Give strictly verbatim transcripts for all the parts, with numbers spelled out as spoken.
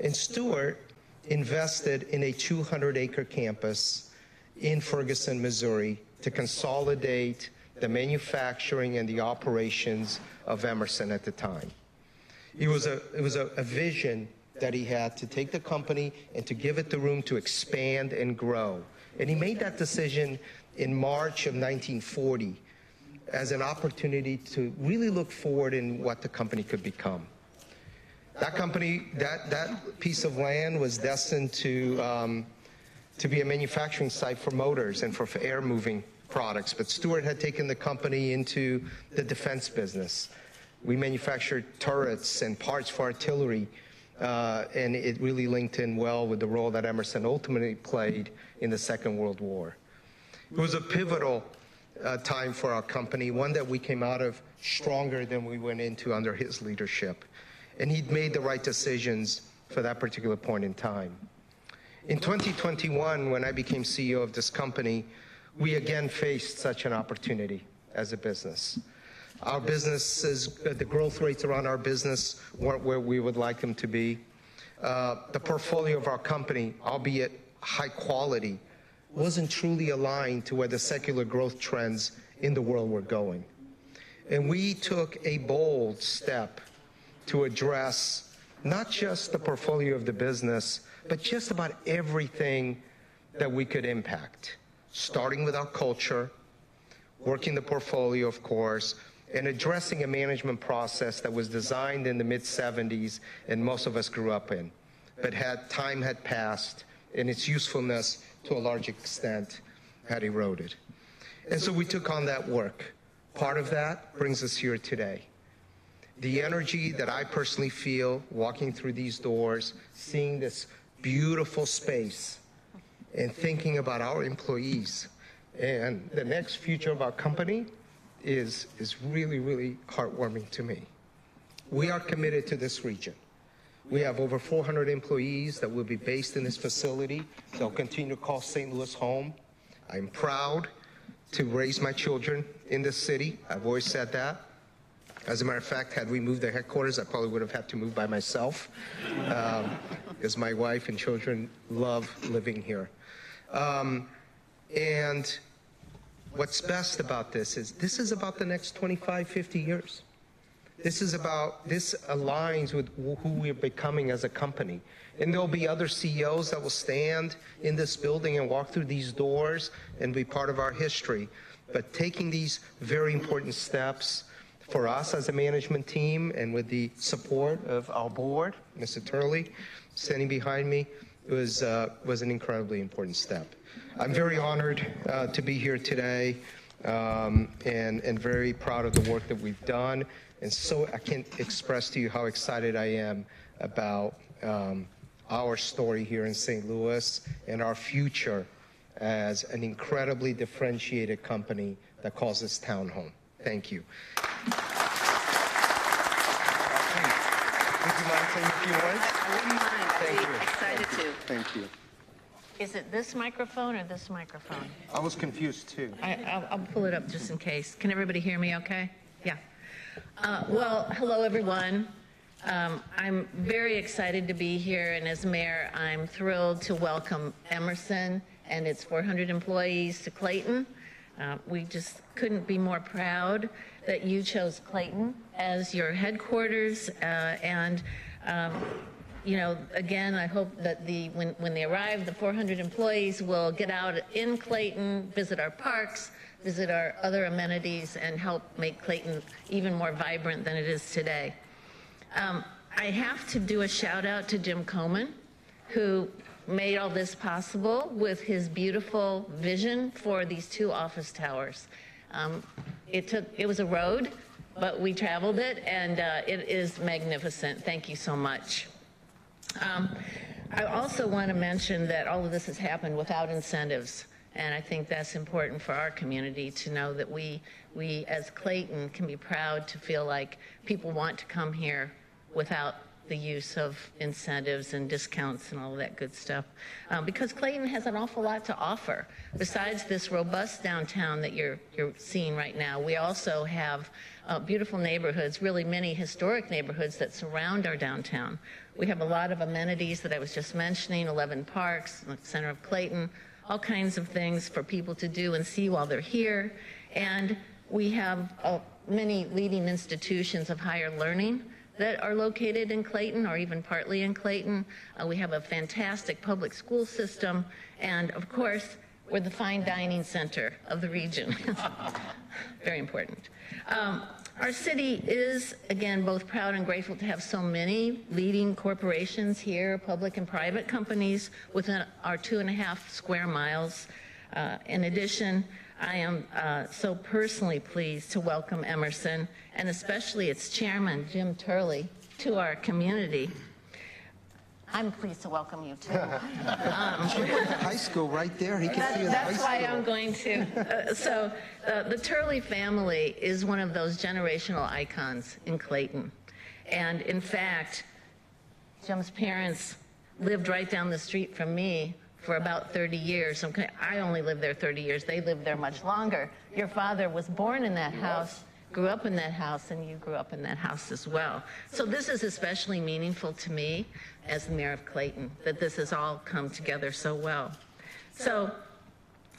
And Stewart invested in a two hundred acre campus in Ferguson, Missouri, to consolidate the manufacturing and the operations of Emerson at the time. It was a, it was a, a vision that he had to take the company and to give it the room to expand and grow. And he made that decision in March of nineteen forty as an opportunity to really look forward in what the company could become. That company, that, that piece of land was destined to, um, to be a manufacturing site for motors and for, for air moving products, but Stewart had taken the company into the defense business. We manufactured turrets and parts for artillery, uh, and it really linked in well with the role that Emerson ultimately played in the Second World War. It was a pivotal uh, time for our company, one that we came out of stronger than we went into under his leadership. And he'd made the right decisions for that particular point in time. In twenty twenty-one, when I became C E O of this company, we again faced such an opportunity as a business. Our businesses, the growth rates around our business weren't where we would like them to be. Uh, the portfolio of our company, albeit high quality, wasn't truly aligned to where the secular growth trends in the world were going. And we took a bold step to address not just the portfolio of the business, but just about everything that we could impact, starting with our culture, working the portfolio, of course, and addressing a management process that was designed in the mid seventies and most of us grew up in, but had, time had passed and its usefulness to a large extent had eroded. And so we took on that work. Part of that brings us here today. The energy that I personally feel walking through these doors, seeing this beautiful space, and thinking about our employees and the next future of our company is, is really, really heartwarming to me. We are committed to this region. We have over four hundred employees that will be based in this facility. They'll continue to call Saint Louis home. I'm proud to raise my children in this city. I've always said that. As a matter of fact, had we moved the headquarters, I probably would have had to move by myself, because um, my wife and children love living here. Um, and what's best about this is this is about the next twenty-five, fifty years. This is about, this aligns with who we're becoming as a company. And there'll be other C E Os that will stand in this building and walk through these doors and be part of our history. But taking these very important steps for us as a management team and with the support of our board, Mister Turley, standing behind me, was, uh, was an incredibly important step. I'm very honored uh, to be here today um, and, and very proud of the work that we've done. And so I can't express to you how excited I am about um, our story here in Saint Louis and our future as an incredibly differentiated company that calls this town home. Thank you. Would you mind saying a few words? I wouldn't mind. Thank you. Excited to. Thank you. Is it this microphone or this microphone? I was confused too. I, I'll, I'll pull it up just in case. Can everybody hear me okay? Yeah. Uh, well, hello everyone. Um, I'm very excited to be here, and as mayor, I'm thrilled to welcome Emerson and its four hundred employees to Clayton. Uh, we just couldn't be more proud that you chose Clayton as your headquarters, uh, and um, you know, again, I hope that the when, when they arrive, the four hundred employees will get out in Clayton, visit our parks, visit our other amenities, and help make Clayton even more vibrant than it is today. Um, I have to do a shout out to Jim Komen, who made all this possible with his beautiful vision for these two office towers. Um, it took, it was a road, but we traveled it, and uh, it is magnificent. Thank you so much. Um, I also want to mention that all of this has happened without incentives, and I think that's important for our community to know that we, we as Clayton can be proud to feel like people want to come here without the use of incentives and discounts and all that good stuff, um, because Clayton has an awful lot to offer. Besides this robust downtown that you're, you're seeing right now, we also have uh, beautiful neighborhoods, really many historic neighborhoods that surround our downtown. We have a lot of amenities that I was just mentioning, eleven parks, the center of Clayton, all kinds of things for people to do and see while they're here. And we have uh, many leading institutions of higher learning that are located in Clayton or even partly in Clayton. Uh, we have a fantastic public school system, and of course we're the fine dining center of the region. Very important. Um, our city is, again, both proud and grateful to have so many leading corporations here, public and private companies within our two and a half square miles. Uh, in addition, I am uh, so personally pleased to welcome Emerson, and especially its chairman, Jim Turley, to our community. I'm pleased to welcome you, too. um, high school right there. He can that, see you in high school. That's why I'm going to. Uh, so uh, the Turley family is one of those generational icons in Clayton. And, in fact, Jim's parents lived right down the street from me for about thirty years. I only lived there thirty years. They lived there much longer. Your father was born in that house, grew up in that house, and you grew up in that house as well. So this is especially meaningful to me as the mayor of Clayton, that this has all come together so well. So,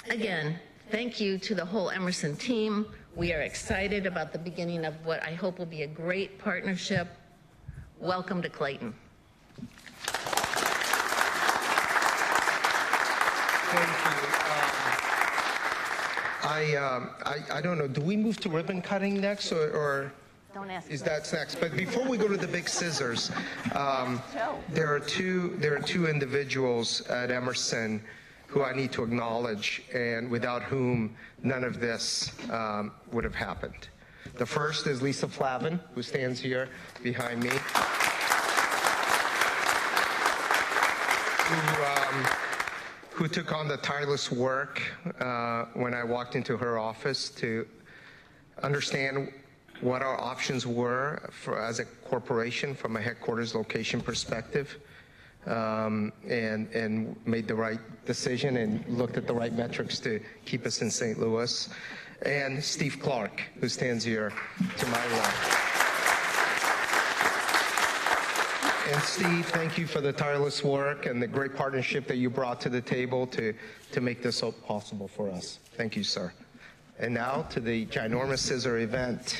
again, thank you to the whole Emerson team. We are excited about the beginning of what I hope will be a great partnership. Welcome to Clayton. Thank you. Um, I, um, I, I don't know, do we move to ribbon cutting next, or, or don't ask is that next? But before we go to the big scissors, um, there are two, there are two individuals at Emerson who I need to acknowledge and without whom none of this um, would have happened. The first is Lisa Flavin, who stands here behind me. who, um, who took on the tireless work uh, when I walked into her office to understand what our options were for, as a corporation from a headquarters location perspective, um, and, and made the right decision and looked at the right metrics to keep us in Saint Louis. And Steve Clark, who stands here to my left. And Steve, thank you for the tireless work and the great partnership that you brought to the table to, to make this all possible for us. Thank you, sir. And now to the ginormous scissor event.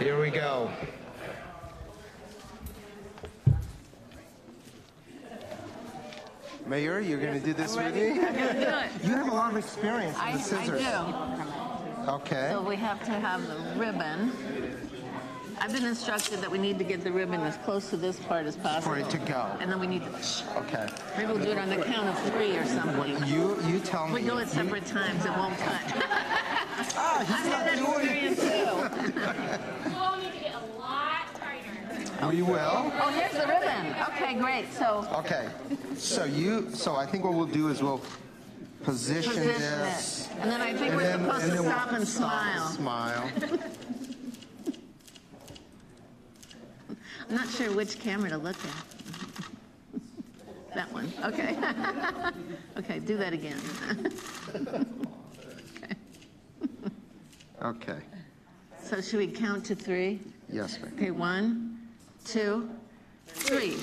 Here we go. Mayor, you're going to do this with me? I'm going to do it. You have a lot of experience with the scissors. I do. Okay. So we have to have the ribbon. I've been instructed that we need to get the ribbon as close to this part as possible. For it to go. And then we need to... Okay. Maybe we'll do it on the count of three or something. You, you tell me. We do it separate you, times. It won't cut. Ah, he's I'm not that doing it. Too. We'll need to get a lot tighter. Oh, you will? Oh, here's the ribbon. Okay, great. So... Okay. So you... So I think what we'll do is we'll... Position, position this. It. And then I think and we're then, supposed and to stop, we'll and, stop smile. and smile. Smile. I'm not sure which camera to look at. That one. Okay. Okay, do that again. Okay. Okay. So should we count to three? Yes, ma'am. Okay, one, two, three.